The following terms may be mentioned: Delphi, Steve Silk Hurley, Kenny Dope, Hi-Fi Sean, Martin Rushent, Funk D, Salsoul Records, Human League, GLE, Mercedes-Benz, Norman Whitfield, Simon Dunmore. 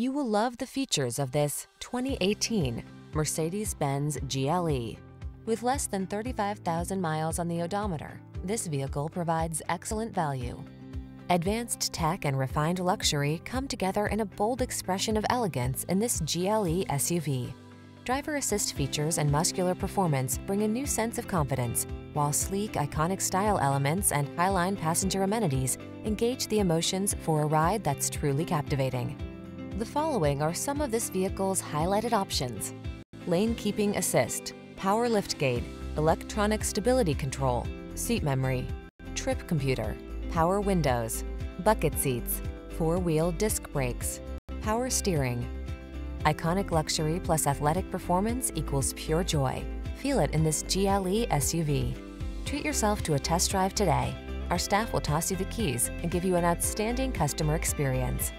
You will love the features of this 2018 Mercedes-Benz GLE. With less than 35,000 miles on the odometer, this vehicle provides excellent value. Advanced tech and refined luxury come together in a bold expression of elegance in this GLE SUV. Driver assist features and muscular performance bring a new sense of confidence, while sleek, iconic style elements and highline passenger amenities engage the emotions for a ride that's truly captivating. The following are some of this vehicle's highlighted options: lane keeping assist, power liftgate, electronic stability control, seat memory, trip computer, power windows, bucket seats, four-wheel disc brakes, power steering. Iconic luxury plus athletic performance equals pure joy. Feel it in this GLE SUV. Treat yourself to a test drive today. Our staff will toss you the keys and give you an outstanding customer experience.